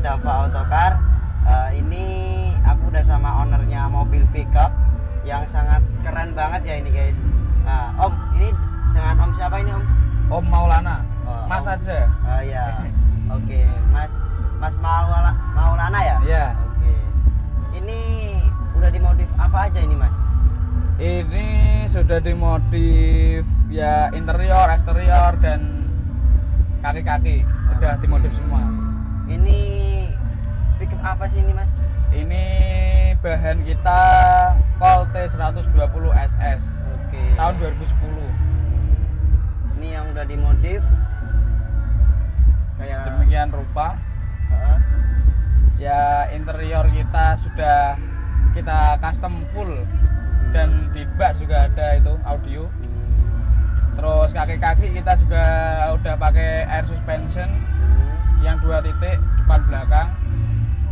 Daffa Auto Car. Ini aku udah sama ownernya mobil pickup yang sangat keren banget ya ini guys. Om, ini dengan Om siapa ini Om? Om Maulana. Mas Om. Aja. Oh iya. Oke, Mas Maulana ya? Iya. Yeah. Oke. Ini udah dimodif apa aja ini Mas? Ini sudah dimodif ya interior, eksterior dan kaki-kaki. Udah dimodif semua. Ini pickup apa sih ini Mas? Ini bahan kita Colt 120 ss. Oke. Tahun 2010. Ini yang udah dimodif kayak demikian rupa. Ya interior kita sudah kita custom full dan di bak juga ada itu audio. Terus kaki-kaki kita juga udah pakai air suspension yang 2 titik depan belakang.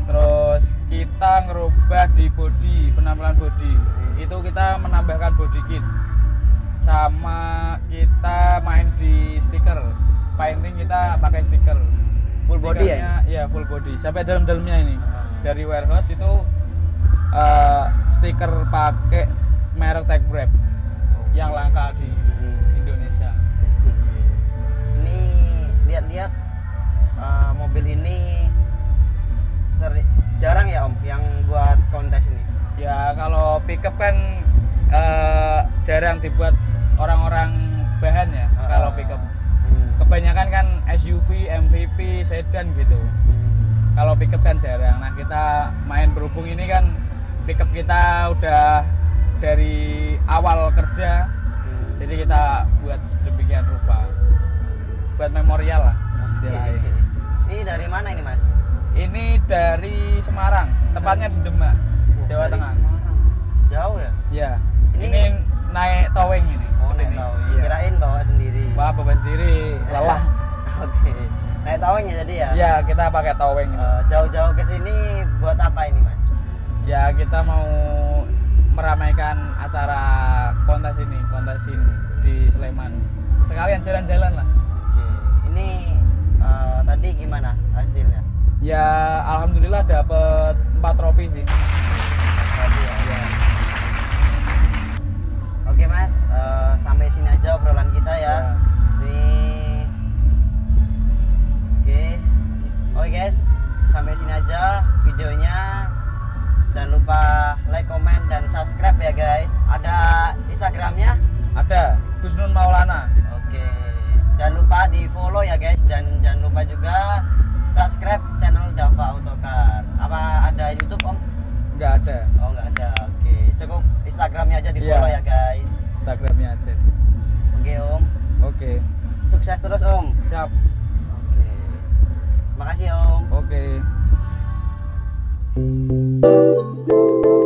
Terus kita ngerubah di body, penampilan body itu kita menambahkan body kit, sama kita main di stiker painting, kita pakai stiker full body ya? Iya full body sampai dalam-dalamnya ini. Dari warehouse itu stiker pakai merek TechWrap yang langka di Indonesia. Ini lihat-lihat mobil ini jarang ya Om yang buat kontes ini ya. Kalau pickup kan jarang dibuat orang-orang bahan ya. Kalau pickup kebanyakan kan SUV, MVP, sedan gitu. Kalau pickup kan jarang. Nah kita main berhubung ini kan pickup kita udah dari awal kerja, jadi kita buat sedemikian rupa buat memorial lah istilahnya. Ini dari mana ini Mas? Ini dari Semarang, tepatnya di Demak, Jawa Tengah. Semarang. Jauh ya? Iya. Ini naik towing ini. Oh, naik towing. Iya. Kirain bawa sendiri. Bawa sendiri, lelah. Oke. Naik towing ya jadi ya? Iya, kita pakai towing. Jauh-jauh ke sini buat apa ini Mas? Ya kita mau meramaikan acara kontes ini di Sleman. Sekalian jalan-jalan lah. Oke. Ini tadi gimana hasilnya? Ya alhamdulillah dapat 4 trofi sih. Ya. Oke Mas, sampai sini aja obrolan kita ya. Oke guys, sampai sini aja videonya. Jangan lupa like, comment, dan subscribe ya guys. Ada Instagramnya? Ada, Gusnun Maulana. Oke. Jangan lupa di follow ya guys, dan jangan lupa juga subscribe channel Daffa Auto Car. Apa ada YouTube Om? Nggak ada. Oh nggak ada. Oke, cukup Instagramnya aja di follow ya guys. Instagramnya aja. Oke Om. Oke. Sukses terus Om. Siap. Oke. Makasih Om. Oke.